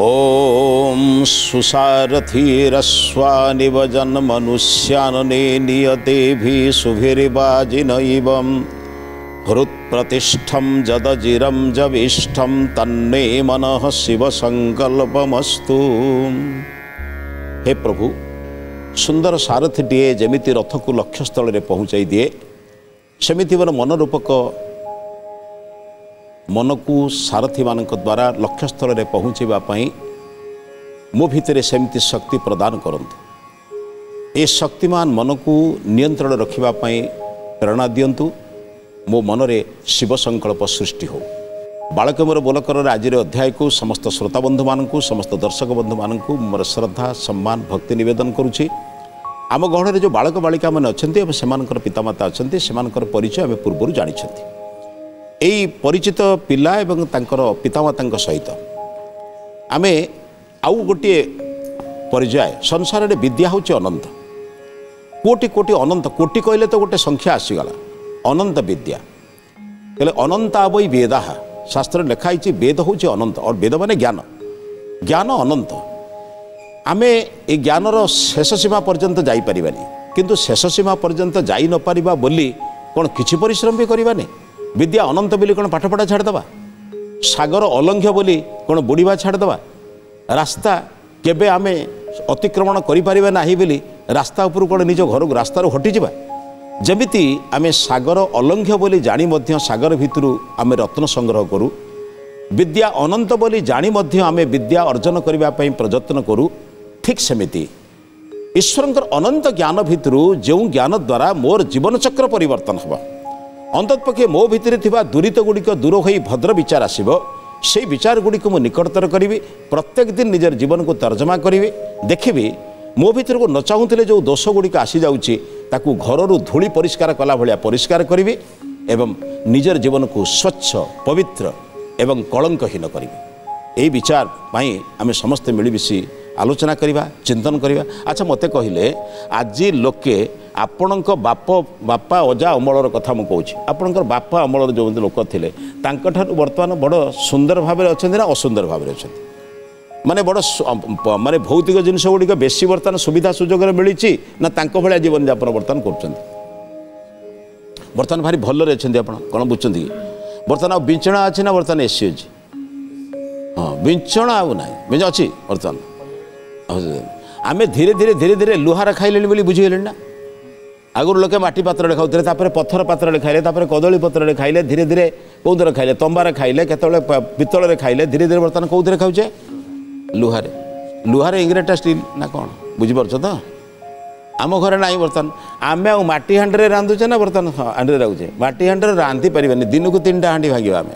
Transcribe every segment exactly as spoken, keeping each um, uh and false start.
Om Susarathi Raswani Vajan Manusyane Niyatevi Subhiribajina Ibam Hrut Pratishtham Jadajiram Javishtham Tanne Manah Shiva Sankalpam Astu Hey Prabhu सुंदर सारथी दिए जेमिति रथ को लक्ष्य स्थल रे पहुँचाई दिए सेमिति वन मनोरूपक मन को सारथी मान द्वारा लक्ष्य स्थल रे पहुँचाई मो भितर सेमिति शक्ति प्रदान करंतु ए शक्तिमान मन को नियंत्रण रखिबा पई प्रेरणा दियंतु मो मन रे शिव संकल्प सृष्टि हो बालक मोर बोला कर आज अध्याय को समस्त श्रोता बंधु मानू समस्त दर्शक बंधु मानू मोर श्रद्धा सम्मान भक्ति निवेदन करुँच आम गहन जो बालक बालिका मैंने अच्छा से पितामाता अच्छा से परिचय आम पूर्व जानी यही परिचित पिला एवं पितामाता सहित आम आउ गोटे परिचय संसार में विद्या हूँ अनंत कोटि कोटि अनंत कोटि कहले तो गोटे संख्या आसीगला अनंत विद्या कहले अनंत आवई वेदा शास्त्र लिखाई वेद हूँ अनंत और वेद माने ज्ञान ज्ञान अनंत आम ये ज्ञानर शेष सीमा पर्यंत जापरिवानी किंतु शेष सीमा पर्यंत जा नपरिया बोली कौन किसी परिश्रम भी करवाने विद्या अनंत बोली कौन पाठपढ़ा छाड़देवा सागर अलंघ्य बोली कौन बुड़वा छाड़देवा रास्ता केबे आमे अतिक्रमण करें ना बोली रास्ता उपर कौन निज घर को रास्तार हटि जावा जमिति आमे सागर अलंघ्य बोली जानी मध्य सागर भितरु आमे रत्न संग्रह करूँ विद्या अनंत बोली जानी मध्य आमे विद्या अर्जन करने प्रयत्न करूँ ठीक सेमिति ईश्वर अनंत ज्ञान भितरु जो ज्ञान द्वारा मोर जीवन चक्र परिवर्तन होगा अंततपक्षे मो भितरे दूरित गुड़िक दूर हो भद्र विचार आसीबो से विचार गुड़िक मु निकटतर करी प्रत्येक दिन निजर जीवन को तर्जमा करी देखिए मो भर को न चाहूले जो दोष गुड़िक आसी जाऊँगी ताकू घरर धूली परिष्कार कला भाया परिष्कार करी एवं निजर जीवन को स्वच्छ पवित्र एवं कलंकहीन करी यही विचार पाई आम समस्ते मिलमिशि आलोचना करिबा चिंतन करिबा अच्छा मते कहिले आज लोके आपणक बाप बापा अजा अमलर कथा मु कहूँ आपणकर बापा अमलर जो लोक थिले तांक ठार वर्तमान बड़ सुंदर भाव में अच्छे ना असुंदर भाव में अच्छे माने बड़ माने भौतिक जिनस गुड़िक बेसी बर्तमान सुविधा सुजोग मिली ना तांक भाया जीवन यापन बर्तमान कर बर्तमान भारी भलि अच्छे आप कौन बुझुं बर्तमान आ विंचना अच्छे ना बर्तमान एसी अच्छी हाँ विंचना आउ ना विंच अच्छी बर्तमान आम धीरे धीरे धीरे धीरे लुहार खाइले बुझीगले ना आगुरी लोके माटी पात्र खाऊते पथर पात्र खाइले कदली पत्र खाइले धीरे धीरे कौन खाइले तंबार खाइले केतले पितल खाइले धीरे धीरे बर्तमान कौन खाऊचे लुहारे लुहारे इंग्रेटा स्टील ना कौन बुझीपार तो आम घर ना बर्तमान आम आटी हाँडे रांधुचे ना बर्तमान हाँ हाँडे राखुचे माटी हाँडे रांधि पारे दिन को तीन टा हाँडी भांगा आम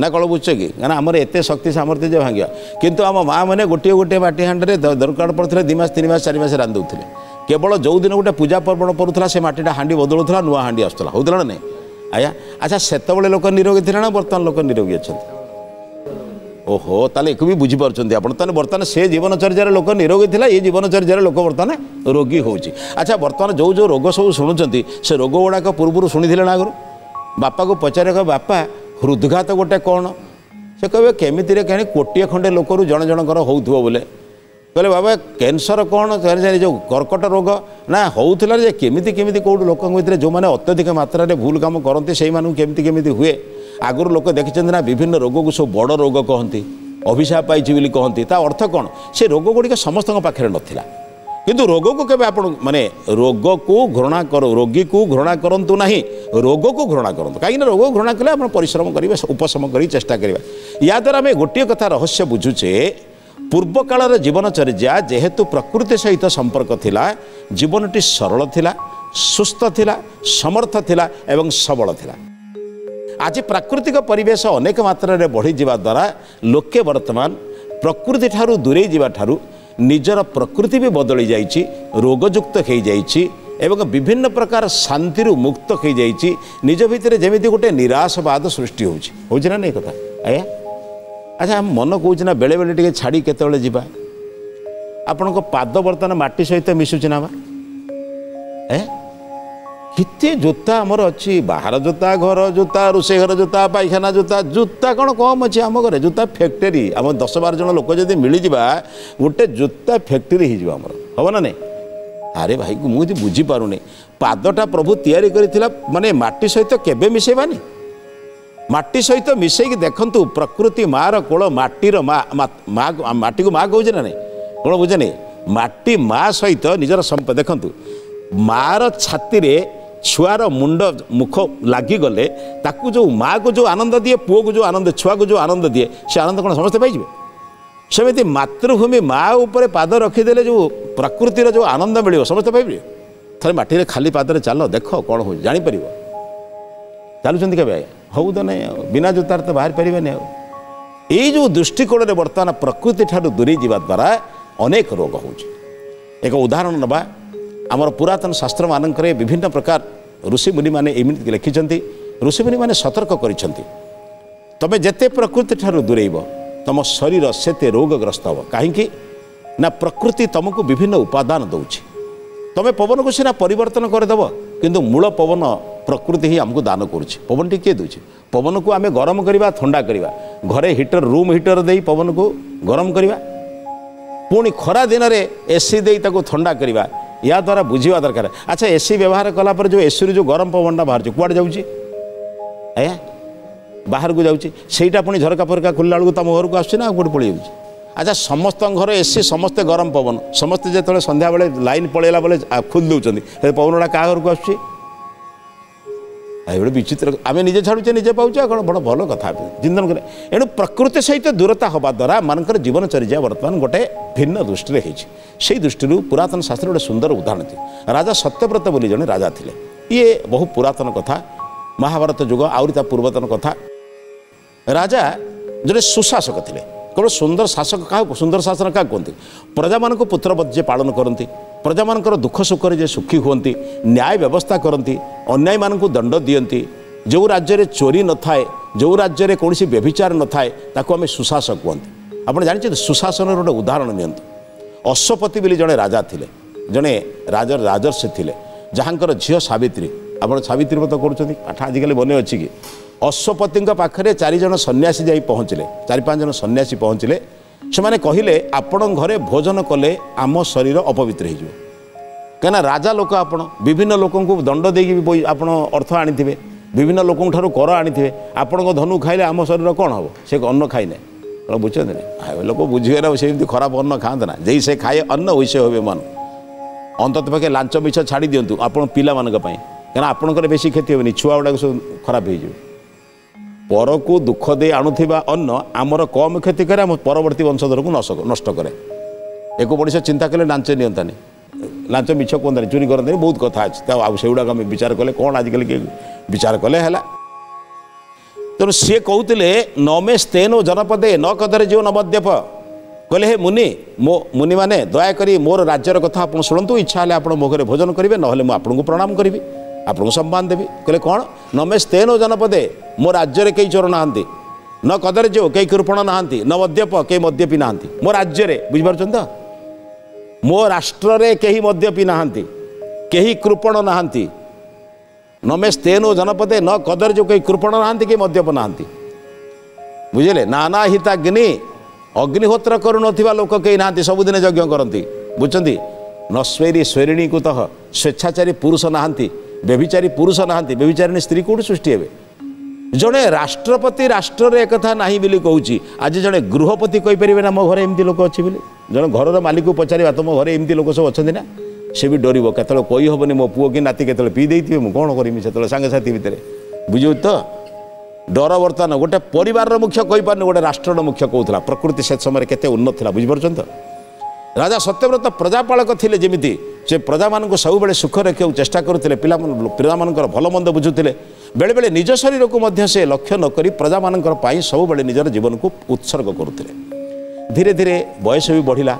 ना कल बुझ कि कहना आमर एत शक्ति सामर्थ्य जो भांगा कितु आम माँ मैंने गोटे गोटे माटी हाँडे दरकार पड़े दुमास तीन मास चार मास रांधुले केवल जो दिन गोटे पूजा पर्व पड़ूला से मटीटा हाँडी बदलूला नुआ हाँडी आसूला होता ना नहीं आया अच्छा सेतबले लोक निरोगी थे ना बर्तमान लोक निरोगी अच्छा ओहो ताले एक भी बुझी पारछन्ती आपण ताने वर्तमान से जीवनचर्यार लोक निरोगी थिला ये जीवनचर्यार लोक वर्तमान रोगी होउची अच्छा वर्तमान जो जो रोग सब शुणुचन्ती से रोग गुड़ाक पूर्व शुणीले ना आगु बापा को पचारे कह बापा हृदघात गोटे कौन से कहे केमिति रे कहीं कोटिए खंडे लोकरू जन जनकर होउथबो बोले कहले बाबा कैंसर कौन जो कर्कट रोग ना होउथिला जे केमिति केमिति कोड लोक भितर जो माने अत्यधिक मात्रा रे भूल काम करते सेहि मानु केमिति केमिति हुए आगुरी लोक देखिं ना विभिन्न रोग को सब बड़ रोग कहती अभिशाप पाई बोली कहती अर्थ कौन से रोग गुड़िक समस्त पाखे नाला किंतु रोग को केबे आपण माने रोग को घृणा कर रोगी को घृणा करंतु ना रोग को घृणा करंतु कहीं रोग को घृणा कले आपण परिश्रम करिवे उपशम करी चेष्टा करिवा या द्वारा आम गोटे कथा रहस्य बुझुचे पूर्व कालर जीवनचर्या जेहेतु प्रकृति सहित संपर्क थिला जीवनटी सरल थिला सुस्थ थिला समर्थ थिला एवं सबल थिला आज प्राकृतिक परिवेश अनेक मात्रा बढ़ी जावा द्वारा लोके वर्तमान प्रकृति ठारू दूरे जावा ठारू निजर प्रकृति भी बदली जाइए रोगयुक्त हो जाइए एवं विभिन्न प्रकार शांति मुक्त हो जाइए निज भितर जमी गोटे निराशवाद सृष्टि हो ना नहीं कथा आया अच्छा आम मन कौच ना बेले बेले छाड़ी केतबेले जीवा आपण पाद बर्तमान माटी सहित मिशुचना ए कित्ते जोता आमर अच्छी बाहर जोता घर जोता रोसे घर जोता पायखाना जोता जोता कौन कम अच्छे आम घर जोता फैक्ट्री आम दस बार जन लोक जब मिल जावा गोटे जोता फैक्ट्री होमर हम ना नहीं अरे भाई को मुझे बुझीपारूनी पादटा प्रभु तैयारी करी माने माटी सहित केबे मिसेबानी माटी सहित मिसेक देखु प्रकृति मार कोल माटीर माटी को माँ कहे ना नहीं कौन बुझे नहीं माटी माँ सहित निजर संप देखु मार छाती छुआर मुंड मुख लगिगले ताकू जो माँ को जो आनंद दिए पुओ को जो आनंद छुआ को जो आनंद दिए से आनंद कौन समस्ते पाइबे सेमती मातृभूमि माँ उपर पाद रखीदे जो प्रकृतिर जो आनंद मिल समस्ते पाइबे थे मटीर खाली पादर चल देख कौन हो जापर चलुंत के हूँ तो नहीं बिना जोतार तो बाहर पारे नहीं आई जो दृष्टिकोण में बर्तमान प्रकृति ठार दूरी जावा द्वारा अनेक रोग हो एक उदाहरण नवा आमर पुरातन शास्त्र मानक विभिन्न प्रकार ऋषिमुनि मैंने एमती लिखिं ऋषिमुनि मैंने सतर्क कर तमें जिते प्रकृति ठार दूरेब तुम शरीर से रोगग्रस्त हे कहीं ना प्रकृति तुमको विभिन्न उपादान दौर तुम्हें पवन को सीना परिवर्तन करदेव किंतु मूल पवन प्रकृति ही आमको दान करुँच पवन टी किए दूचे पवन को आम गरम करवा थंडा करवा घरे हीटर रूम हीटर दे पवन को गरम करवा पुणी खरा दिन में एसी दे थंडा करवा या द्वारा बुझा दरकार अच्छा एसी व्यवहार कला पर जो एसी रू जो गरम पवनटा बाहर कूड़े जाऊँगी आया बाहर को जाटा पुणी झरका फरका खोलला बेलू तुम घर को आसना गोटे पड़े जाऊँगी अच्छा समस्त घर एसी समस्ते गरम पवन समस्ते जो संध्या बेले लाइन पलैला बेले खोल दौरान पवनटा क्या घर को आसूँ ये विचित्र आम निजे छाड़ुचे निजे पाऊँ कौन बड़ा भल कथ चिंतन करें एणु प्रकृति सहित दूरता हवा द्वारा मानकर जीवनचर्या बर्तमान गोटे भिन्न दृष्टि होती दृष्टि पुरातन शास्त्र गोटे सुंदर उदाहरण थी राजा सत्यव्रत बोली जने राजा थिले ये बहु पुरातन कथा महाभारत युग आउरी पूर्वतन कथा राजा जने सुशासक थिले कौन सुंदर शासक क्या सुंदर शासन क्या कहते प्रजा मान पुत्रवत पालन करती प्रजा मान दुख सुखर जे सुखी होती न्याय व्यवस्था करती अन्याय मान दंड दियंती जो राज्य में चोरी न थाए जो राज्य में कौन व्यभिचार न थाए ताको आम सुशासक कहते आप जानते सुशासन गोटे उदाहरण नियंतु अश्वपति बोली जड़े राजा थे जड़े राज राजर्षि थे जहाँकर झील सावित्री आप सावित्री व्रत कर पाठ आजिकल मन अच्छी कि अश्वपति पाखे चारिज सन्यासी जा पहुँचले चार पाँच जन सन्यासी पहुँचले से कहले आपण घरे भोजन कले आम शरीर अपवित्र हो कहीं राजा लोक आप विभिन्न लोक दंड देक आप अर्थ आनी विभिन्न लोक कर आनी आपण धनु खाइले आम शरीर कौन हम से अन्न खाइने बुझे लोक बुझे से खराब अन्न खाते ना जी से खाए अन्न वैसे हे मन अंत पक्षे लांच बिछ छाड़ दिंतु आप पिला कहीं आपणकर बेसी क्षति होनी छुआ गुड़ाक सब खराब हो पर को दुख दे आणुवा अन्न आमर कम क्षति करे आम परवर्ती वंशधर को नश नष्ट करे एक बड़ी चिंता कले लांच नियंतानी लांच मिछ कहता चोरी करते बहुत कथा अच्छे आउ से गुड़ाक विचार कले कौन आजिकल के विचार कले है तेणु सी कहते नमे स्तेन जनपदे न कदरे जीव नवद्यप कहले हे मुनि मो मुनि मैंने दयाक मोर राज्यर कथा आप शुणु इच्छा है आप घर भोजन करेंगे ना को प्रणाम करी आपको सम्मान देवी कहले कौन नमे स्तेन जनपदे मो राज्य में कई चोर ना न कदर जो कई कृपण ना न मद्यप कई मद्य पी ना मो राज्य में बुझीपार तो मो राष्ट्र में कहीं मद्य पी ना कहीं कृपण ना नमे स्तेन जनपदे न कदर जो कई कृपण ना कई मद्यप ना बुझे नाना हिताग्नि अग्निहोत्र करुन लोक कई ना सबुदिन यज्ञ करती बुझे न स्वेरी स्वेरिणी कुत स्वेच्छाचारी पुरुष ना व्यभिचारी पुरुष ना व्यभिचारिणी स्त्री कौटी सृष्टि हे जड़े राष्ट्रपति राष्ट्र रे एक था नहीं बोली कहूँ आज जड़े गृहपति कहींपर ना मो घर एमती लोक अच्छी जड़े घर मालिक को पचार तुम घर एमती लोक सब अच्छा ना सी भी डर कतल कही हेनी मो पुओ कि नाती के पी देते मुझे कौन करी से सांगे साथी भितर बुझे तो डर बर्तमान गोटे परिवार मुख्य कही पारन गोटे राष्ट्र मुख्य कहला प्रकृति से समय के उन्नत था बुझीपार तो राजा सत्यव्रत प्रजापालक थे जमी से प्रजा मानक सबुबले सुख रखा चेष्टा करुले पिला प्रजा मान भलमंद बुझुते बेले बेले निज शरीर को मध्य से लक्ष्य नक प्रजा मान सबुबले निजर जीवन को उत्सर्ग करुले धीरे धीरे बयस भी बढ़ला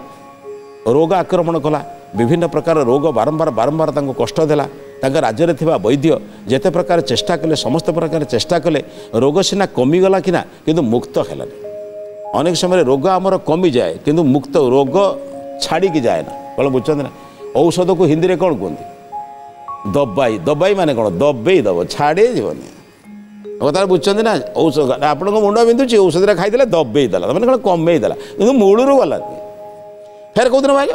रोग आक्रमण कला विभिन्न प्रकार रोग बारंबार बारंबार कष्ट देला राज्य में थी वैद्य जिते प्रकार चेष्टा कले समस्त प्रकार चेष्टा कले रोग सीना कमीगला कि ना कि मुक्त होलानी अनेक समय रोग आमर कमी जाए कि मुक्त रोग छाड़ी जाए ना कौन बुझे ना औषध को हिंदी में कौन कहते दबाई दबाई माने कौन दबाई दब छाड़े जीवन कथा बुझे ना औषध आपण मुंड बिंधुची औषधटा खाईदे दबाई दला मैंने कौन कमे दला कि मूलू गलानी फेर कौन भाग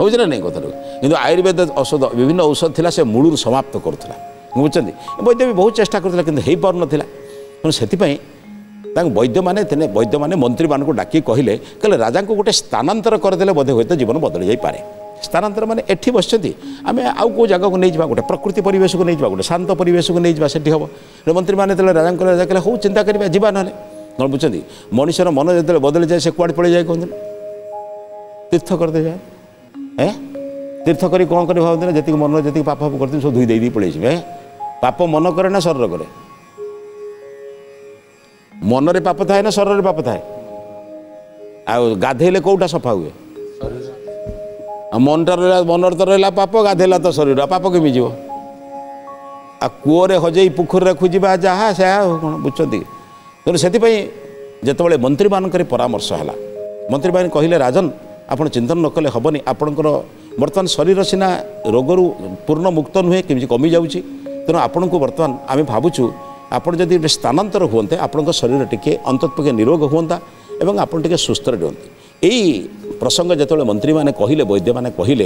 हो नहीं कथा कि आयुर्वेद औषध विभिन्न औषध थी से मूलू समाप्त करूला बुझे वैद्य भी बहुत चेषा करूला कि पार ना तेणु से वैद्य मैंने वैद्य मैंने मंत्री मानक डाक कहले कहले राजा को गोटे स्थानांतर करदे बोधे हूँ तो जीवन बदली जापे स्थानांतर मैंने एटी बस आम आउ कौ जगह को नहीं जा गोटे प्रकृति परिवेश को नहीं जा गोटे शांत परिवेश को नहीं जा सेठी हे मंत्री मैंने राजा राजा कहले हूँ चिंता करेंगे जी ना कौन बुझे मनुष्यर मन जो बदली जाए से कुआड़े पड़े जाए कहते हैं तीर्थ करते जाए ए तीर्थ कर कौन कर भावते जी मन जी पाप फाप करते सब धोई दे पड़े ए पाप मन करे ना शरीर करे मन रे पाप थाए ना शरीर पाप थाए आ गाधेले कौटा सफा हुए मनटा रहा मन तो रहा पाप गाधेला तो शरीर पाप केमी जीव आ कूरे हजे पोखर खोजा जहाँ से कौन बुझे तेनाली से जितेबाला मंत्री मानक परामर्श है मंत्री बाइन कहले राजन आपड़ चिंतन न कले हेनी आपणकर बर्तमान शरीर सीना रोगरू पूर्ण मुक्त नुहे किमी कमी जाऊँगी तेणु आपण को बर्तमान आम भावुँ आपड़ जब गोटे स्थानांतर हमें आपण शरीर टी अंततपक्ष निरोग हाँ और आपड़ टे सुस्थ रुहते यही प्रसंग जो मंत्री मैंने कहले वैद्य मैंने कहले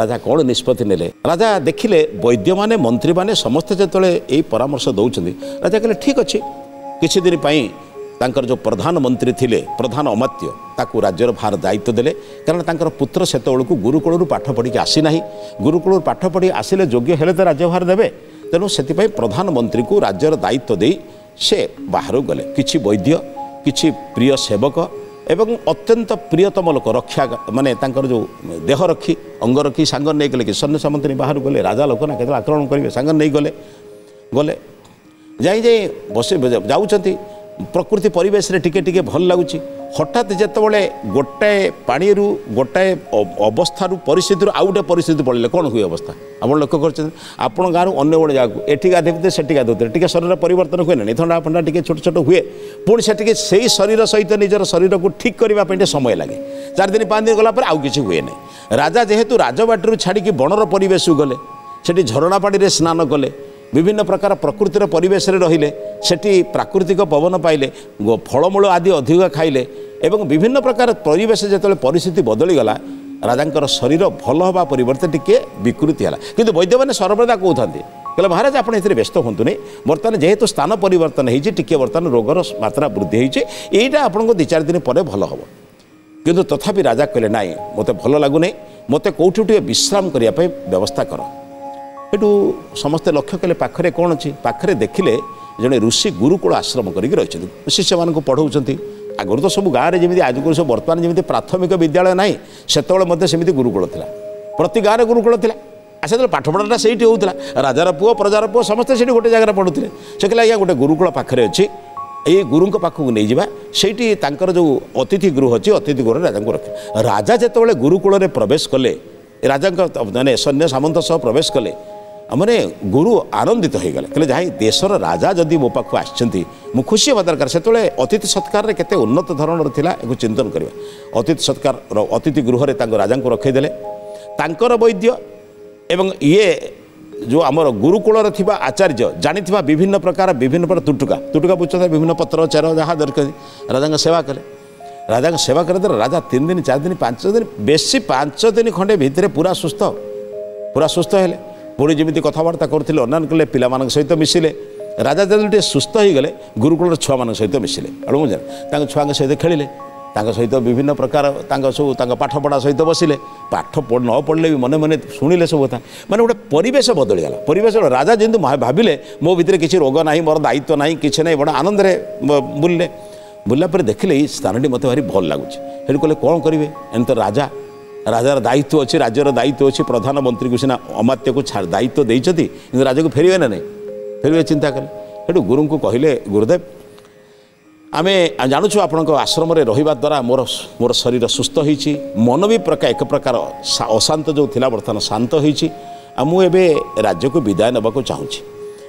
राजा कौन निष्पत्ति ने राजा देखिले वैद्य मैंने मंत्री मैंने समस्ते जिते यही परामर्श दौरान राजा कहले ठीक अच्छे किसी दिन तांकर जो प्रधानमंत्री थिले प्रधान अमात्य ताकू राज्यर भार दायित्व देले कारण तांकर पुत्र सेतोल को गुरुकुल पाठ पढ़ी आसी ना गुरुकुल पाठ पढ़ी आसिले योग्य हेले तो राज्यभार देवे तेणु से प्रधानमंत्री को राज्यर दायित्व दे से बाहर गले किछि वैद्य किछि प्रिय सेवक एवं अत्यंत प्रियतम लोक रक्षा माने तांकर जो देह रखी अंग रखी सांगर नहीं गले कि सैन्य सामंतनी बाहर गले राजा लोक ना केतला आक्रमण करेंगे सांगर नहीं गले गले जाइ जाइ बसे जाउछंती प्रकृति परिवेश टिके टिके भल लगुच हठात जितेबाला गोटाए पानी गोटाए अवस्थारू परिस्थिति आउ गोटे परिस्थिति पड़े कौन हुए अवस्था आप लक्ष्य कर आप गाँव अन्न गोटे जगह एटी गाधे से गाधोते टे शरीर परिवर्तन हुए ना थंडा फंडा टे छोट छोट हुए पुणी से सही शरीर सहित निजर शरीर को ठीक करने समय लगे चार दिन पाँच दिन गलापर आउ किसी हुए ना राजा जेहेतु राजबाटी छाड़ी बणर परिवेश गले से झरणा पाड़ी स्नान कले विभिन्न प्रकार प्रकृतिर परिवेश रहिले सेठी प्राकृतिक पवन पाइले फलमूल आदि अधिक खाइले एवं विभिन्न प्रकार परिवेश जतले परिस्थिति बदली गला राजांकर शरीर भल होबा परिवर्ते टिके विकृति हला किंतु वैद्य माने सर्वदा कहउथांती कहले महाराज आपण एथिरे व्यस्त होंतुनी बर्तमान जेहेतु स्थान परिवर्तन हेछि टिके बर्तमान रोगर मात्रा वृद्धि हेछि एटा आपनको दु चार दिन परे भल होबो किंतु तथापि राजा कहले नाही मते भल लागु नै मते कोठि टिके विश्राम करिया पय व्यवस्था करो एटू समस्ते लक्ष्य कले पाखरे कौन अच्छी पाखरे देखिले जड़े ऋषि गुरुकुल आश्रम करी रही शिष्य मानक पढ़ाऊँच आगुरी तो सब गाँव में जमी आजकल सब बर्तमान जमी प्राथमिक विद्यालय ना सेतबले गुरुकुल था प्रति गाँव में गुरुकुल था आसे पाठपढ़ाटा से होता राजार पुओ प्रजार पुओ समस्ते से गोटे जगह पढ़ुते से कहले आज्ञा गोटे गुरुकुल पाखे अच्छी ये गुरु पाखक नहीं जावा जो अतिथि गृह अच्छी अतिथि गृह राजा को रखे राजा जितेबाला गुरुकुल में प्रवेश कले राजा मैंने सैन्य सामंत सह प्रवेश कले मैंने गुरु आनंदित हो गले कहले जहाँ देशर राजा जदि मो पाक आछंती मु खुशी होगा दरकार से अतिथि सत्कार के उन्नत धरण था एक चिंतन करवा अतिथि सत्कार अतिथि गृह राजा को रखईदे तांकर वैद्य एवं ये जो आम गुरुकुल आचार्य जानी विभिन्न प्रकार विभिन्न प्रकार तुटुका तुटुका बुझा विभिन्न पत्र चार जहाँ दरकार राजा सेवा कले राजा सेवा करते राजा तीन दिन चार दिन पांच दिन बेसी पांच दिन खंडे भितर पूरा सुस्थ पूरा सुस्थ है पुणी जमी कथबार्ता करते अन्य कले पा सहित मिसिले राजा जल्दी सुस्थ हो गले गुरुकुल छुआ मान सहित मिसिले एणु छुआ सहित खेलिले सहित विभिन्न प्रकार सब पाठपढ़ा सहित बसिले पाठ न पढ़ले भी मन मन शुणिले सब कथा मैंने गोटे परिवेश बदली गला परिवेश राजा जिन भाविले मो भर किसी रोग ना मोर दायित्व ना किसी ना बड़ा आनंद बुलले बुल्ला पर देखिले ये स्थानी मत भारी भल लगुच कहले कौन करेंगे एन तो राजा राजार दायित्व अच्छे राज्यर दायित्व अच्छे प्रधानमंत्री को सीना अमात्य को दायित्व देते कि राजा को फेरवे ना नहीं फेरवे चिंता कले से गुरु को कहले गुरुदेव आम जानूँ आपण आश्रम रहा द्वारा मोर मोर शरीर सुस्थ होती मन भी प्रकार एक प्रकार अशांत जो थी बर्तमान शांत होती मुझे राज्य को विदाय नाक चाहूँगी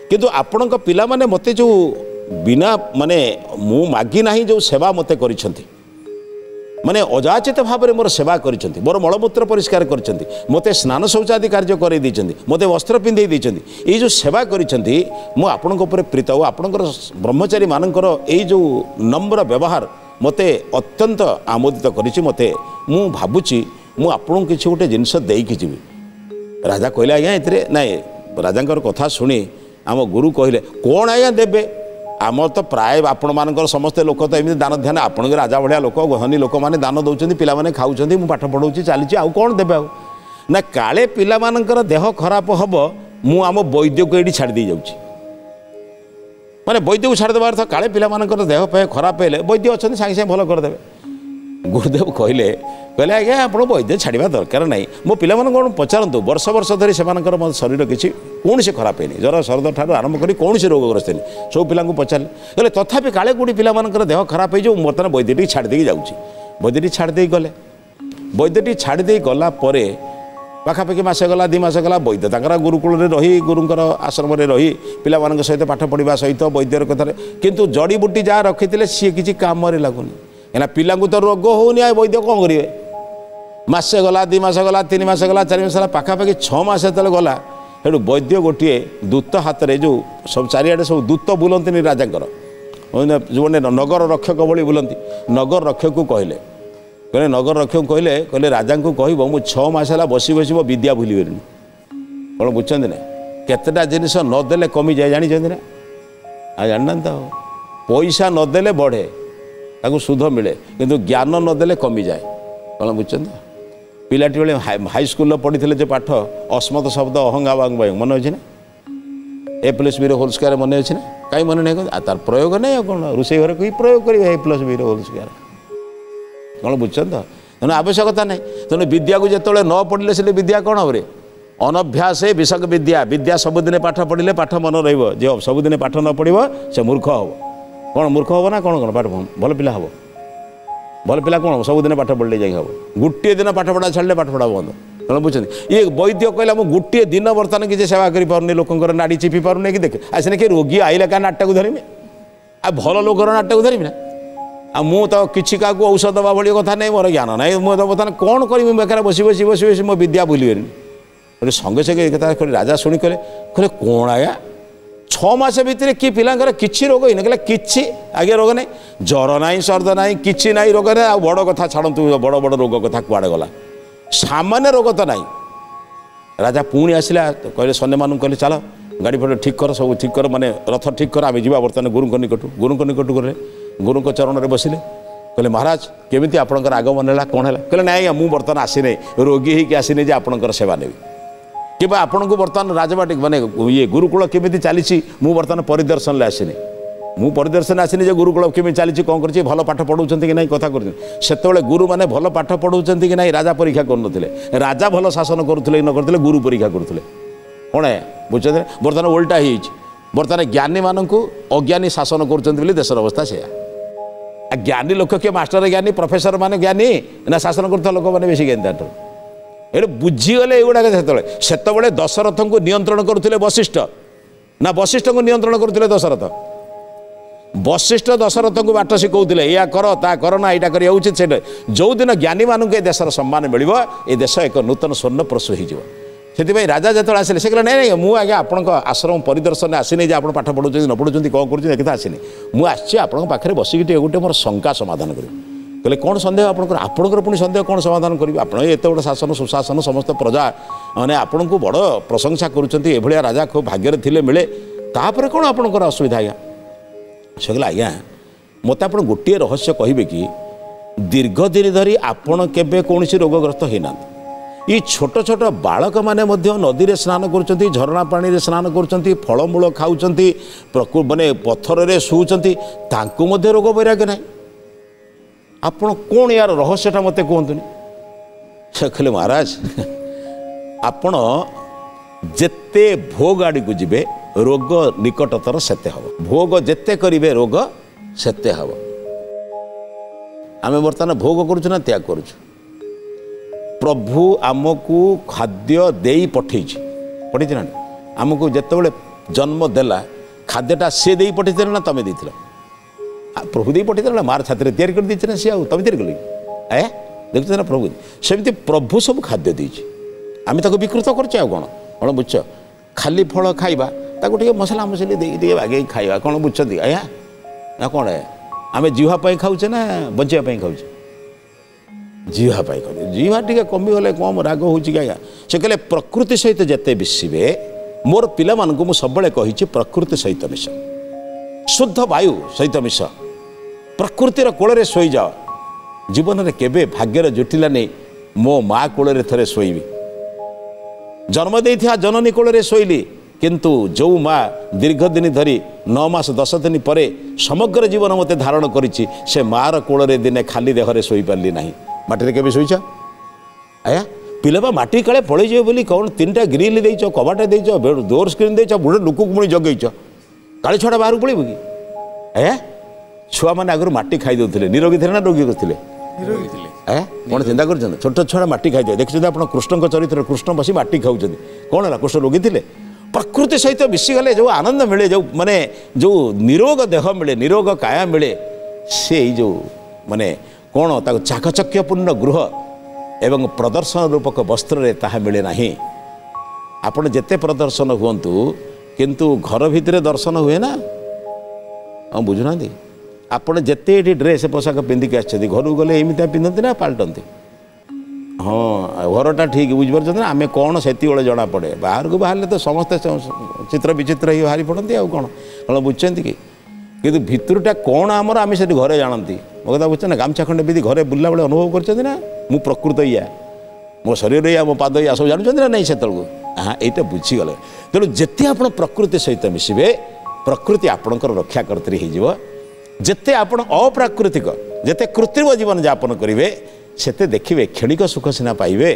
कितु आपण पा मैंने मत जो बिना माने मु मागी ना जो सेवा मते करिसेंती माने अजाचित भाव में मोर सेवा करिसेंती मोर मलमूत्र परिष्कार करिसेंती मोते स्नान शौचादि कार्य करै दैछेंती मोते वस्त्र पिंधै दैछेंती ए जो सेवा करिसेंती मो आपनको ऊपर प्रीत हो आपनकर ब्रह्मचारी मानकर ए जो नम्र व्यवहार मोते अत्यंत आमोदित करिछि मोते मु भाबुछि मु आपन किछ गोटे जिंस देई कि जिवि राजा कहले आज्ञा एतरे नाय राजांकर कथा सुनी आम गुरु कहले कोन आज्ञा देबे आम तो प्राय आपण मान समस्ते लोक तो एमती दान ध्यान आपण राजा भाया लोक गहनी लोक मैंने दान दौरान पाने खाऊँ मुझे पाठ पढ़ाऊँ चली आउ कौन देवे ना काले पिला मानकर देह खराब हम मु आम वैद्य को ये छाड़ी जाऊँगी मैंने वैद्य को छाड़देव अर्थ काले पिला मानकर देह खराब है वैद्य अच्छा सांगे सांगे भल करदे गुरुदेव कहले कहले आज्ञा आप वैद्य छाड़ा दरकार ना मो पा कौन पचारू वर्ष वर्ष धरी से शरीर किसी कौन से खराब है जर शरद ठार आरंभ कर कौन से रोगग्रस्त है सब पिला पचारे कहले तथापि काले कूड़ी पिला देह खराब हो बर्तमान वैद्यटी छाड़दे जाऊँगी वैद्यटी छाड़दे गले वैद्यटी छाड़दे गलापर पाखापाखि मसे गला दी मसे गला वैद्य तक गुरुकूल में रही गुरुंर आश्रम रही पाला सहित पाठ पढ़ा सहित वैद्यर कथार कितु जड़ीबुटी जहाँ रखी सी किसी कम लगुनि कहीं पिला तो रोग होनी आ वैद्य कौन करेंगे मसे गला दी मस गला तीन मस गला चार मस गला पाखापाखि छः मस जो गला सेठू वैद्य गोटे दूत हाथ में जो सब चारिड़े सब दूत बुलां राजा जो नगर रक्षक भाई बुलां नगर रक्षक को कहले कहले नगर रक्षक कहले कहले राजा को कह मु छस है बस बस विद्या भूल गली कौन बुझे ना केतटा जिनस नदेले कमी जाए जानी ना आ जाना तो पैसा नदेले बढ़े ताको सुध मिले किंतु ज्ञान नदेले कमी जाए कौन बुझे ना पिलाटी बेले हाई स्कूल पढ़ी थे जो पाठ अस्मत शब्द अहंगा वांग वांग मन अच्छे ना A plus B whole square मन अच्छे ना कहीं मन नहीं कहते तार प्रयोग नहीं आ कौन रोष घर को ही प्रयोग कर A plus B whole square कौन बुझे तो तेना आवश्यकता ना तेना विद्या को जो न पढ़ले से विद्या कौन हे अनभ्यास विषक विद्या विद्या सबुदिन पाठ पढ़ले पाठ मन रो सबुदिन पाठ न पढ़ से मूर्ख हे कौन मूर्ख हम ना कौन कौन पाठ भल पिला हम भल पिला कौन हम सबुदिन पाठ पढ़ले जाए हम गोटे दिन पाठ पढ़ा छाड़े पाठ पढ़ा बंद कौन बुझे ये वैद्य कहला मुझे गोटे दिन बर्तमान किसी सेवा कर लोकर नाड़ी चिपी पारे कि देखे आ सीना कि रोगी आईला क्या नाटा को धरमी आ भल लोकर नाटा को धरमी ना आ मुझे किसी क्या औषध दवा भाई कथा नहीं मोर ज्ञान ना मुझे बर्तमान कौन करी बेकार बस बस बस बस मो विद्या भूल गली संगे संगे कथा राजा शुणी कहे कहे कौन आया छः मस भितर कि पिलांकर किसी रोग ही ना कहला किसी आगे रोग ना ज्वर ना सर्द ना कि ना रोग ना बड़ कथा छाड़ू बड़ बड़ रोग कथा कुआड़े गला सामान्य रोग तो ना राजा पुणी आसला कहले सैन्य मान कहले चल गाड़ी फाड़ी ठीक कर सब ठीक कर माने रथ ठीक कर आम जी बर्तमान गुरु निकट गुरु निकट गले गुरु चरण में बसिले कहले महाराज केमी आपणकर आगमन है कौन है कहले ना आज्ञा मुझे बर्तमान आसीने रोगी होगी आसीने जे आपणकर सेवा नेबी कि आपण को बर्तमान राजबाटिक माने ये गुरुकूल केमी चली बर्तमान परिदर्शन आसनी मु परिदर्शन आसनी जो गुरुकूल केमी चली कौन कर भल पाठ पढ़ाऊँ कि ना कथा करते गुरु मैंने भल पाठ पढ़ाऊँ कि ना राजा परीक्षा करन राजा भल शासन करुले न करते गुरु परीक्षा करुले कौन बुझे बर्तमान ओल्टा हो बर्तमान ज्ञानी मानू अज्ञानी शासन करुँच देशर अवस्था से ज्ञानी लोक किए मास्टर ज्ञानी प्रोफेसर मैंने ज्ञानी ना शासन करुवा लोक मैंने बेस ज्ञानी तार ये बुझीगले युवा से दशरथ को नियंत्रण करुले वशिष्ठ ना वशिष्ठ को नियंत्रण करुले दशरथ वशिष्ठ दशरथ को बाट शिखौले या कर ता कर ना यहाँ करा उचित से जो दिन ज्ञानी मानू ए देशर सम्मान मिल ए देश एक नूतन स्वर्ण प्रसू हो राजा जो आसे से कहले नहीं मुझे आज्ञा आपण आश्रम परिदर्शन आसनी आज आप पाठ पढ़ाऊँ न पढ़ुँच कौन कर एक आसनी मुझे आसी आपं पाखे बसिक गोटे मोर शंका समाधान करें कहले कौन सन्देह आपणकर आपणकर पुणी सन्देह कौन समाधान करेंगे आप एत बड़ा शासन सुशासन समस्त प्रजा मैंने आपण को बड़ प्रशंसा करुँचा राजा खूब भाग्य थे मिले तापर कौन आपणकर असुविधा आज्ञा से कहला आज्ञा मत आप गोटे रहस्य कहे कि दीर्घ दिन धरी आपण केबे कौन रोगग्रस्त होना ये छोट छोट बालक माने नदी में स्नान कर झरणा पानी में स्नान कर फलमूल खाऊ माने पथर में शुचंती रोग वैराग्य ना आपण कौन यार रहस्यटा मत कहतुनि से कहले महाराज आपण जेते भोग आड़ को जीवे रोग निकटतर सेते हम भोग जेते करिवे रोग सेते हम आमे बर्तमान भोग करुछु ना त्याग करुछु प्रभु आमको खाद्य देई पठेछि पठेछि ना आमको जेते बेले जन्म देला खाद्यटा से देई पठेछि ना तमे देइथिला प्रभु दे पठे मार छात्र तैयारी कर सी आम तैयारी कल ए देखते ना प्रभु सेमती प्रभु सब खाद्य देछि आमी ताको विकृत करछि आ कोन कोन बुच्छ खाली फल खाइबा ताको टिके मसाला मसली देई देई बागे खाइबा कोन बुच्छ दि आया ना कोन आमे जीवा पई खाउछे ना बचिया पई खाउछे जीवा पई खाउ जीवा टिके कमी होले कम राग होछि गाया से कहले प्रकृति सहित जते बिसिबे मोर पिला मानको मु सबले कहिछि प्रकृति सहित मिश शुद्ध वायु सहित मिश प्रकृतिर कोळरे सोई जाओ जीवन रे केबे भाग्यर जुटिला नै मो मां कोळरे थरे सोईबी जन्म देथिया जननी कोळरे सोईली किंतु जो मां दीर्घ दिन धरी नौ मास दस दिन परे समग्र जीवन मते धारण करिछि से मार कोळरे दिने खाली देहरे सोई पाली नाही माटी रे केबे सोईछ आया पिलेबा माटी काळे पळै जे बोली कोन तीनटा ग्रिल देइछ कबाटा देइछ डोर स्क्रीन देइछ बुढो लुकुक मुणी जगैछ काळे छडा बाहर पळैबो की आया छुआ माने आगर माटी खाई दउथिले निरोगी थेना रोगी करथिले निरोगी थिले ए कोन चिंता करछन छोट छोडा माटी खाई दे देखछन आपण कृष्ण को चरित्र कृष्ण बसी माटी खाउछन कोन हला कृष्ण रोगी थिले प्रकृति सहित मिसी गले जो आनंद मिले जो माने जो निरोग देह मिले निरोग काया मिले से जो माने कोन ताको चाकचक्यपूर्ण गृह एवं प्रदर्शन रूपक वस्त्र रे ताहा मिले नाही आपण जते प्रदर्शन होवंतु किंतु घर भीतर दर्शन होए ना हम बुझना दी आपण जते एटी ड्रेस पोशाक पिंधिक आछथि घर गले एमिता पिंधती ना पाल्टती हाँ घरटा ठीक बुझिपार आम कौन से जना पड़े बाहर को बाहर तो समस्ते चित्र विचित्र ही बाहरी पड़ती आउ कौन कौन बुझे कि कितु भितरटा कौन आमर आम से घरे जानती मो कदा बुझे ना गामछा खंडे पीधि घरे बुला बेले अनुभव करा मु प्रकृत या मो शरीर या मो पाद या सब जानते ना नहीं से हाँ यहाँ बुझीगले तेणु जिते आप प्रकृति सहित मिसबे प्रकृति आपणकर रक्षा करती जिते आप अप्राकृतिक जिते कृत्रिम जीवन यापन करेंगे सेते देखिए क्षणिक सुख सीना पाइबे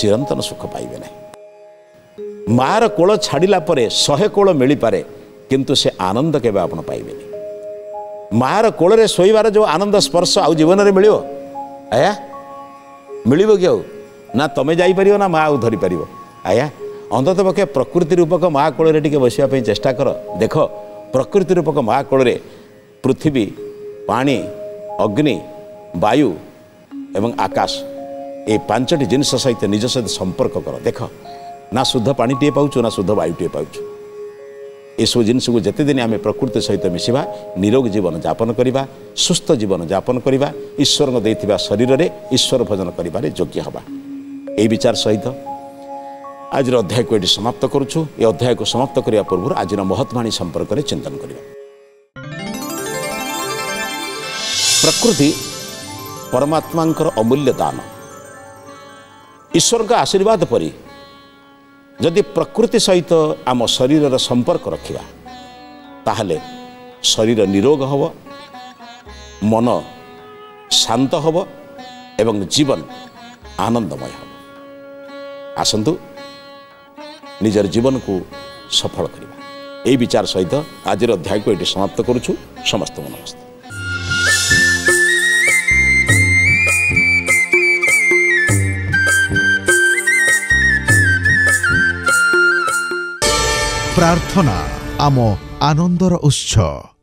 चिरंतन सुख पाइबे नहीं मार कोल छाड़िला परे शहे कोल मिली पारे किंतु से आनंद केबे आपण पाइबेनी मार कोल रे सोईबार जो आनंद स्पर्श आउ जीवन रे मिलियो आया मिलिबो कि ना तमे जाई परियो ना माँ आउ धरि परियो आया अंतत पक्षे प्रकृति रूपक माँ कोल रे टिके बसिया पे चेष्टा कर देख प्रकृति रूपक माँ कोल रे पृथ्वी पानी अग्नि वायु एवं आकाश ए पांचटी जिनस सहित निज सहित संपर्क कर देख ना शुद्ध पानी टे पाऊ ना शुद्ध वायु टे पाऊ ये सब जिनस को जते दिन आम प्रकृति सहित मिसिबा निरोग जीवन यापन करिबा सुस्थ जीवन यापन करिबा ईश्वर को देथिबा शरीर रे ईश्वर भजन करिबारे योग्य हवा ए विचार सहित आज अध्याय को ये समाप्त करूछु। ए अध्याय को समाप्त करिया पूर्व आज महत्वाणी संपर्क रे चिंतन करिबा। प्रकृति परमात्मांकर अमूल्य दान ईश्वर का आशीर्वाद परी जदि प्रकृति सहित आम शरीर संपर्क रखिबा ताहले शरीर निरोग हव मन शांत हव एवं जीवन आनंदमय हव। आसंतु निजर जीवन को सफल करिबा। ए विचार सहित आज अध्याय को ये समाप्त करूछु। समस्त नमस्ते। प्रार्थना आमो आनंदर उत्सव।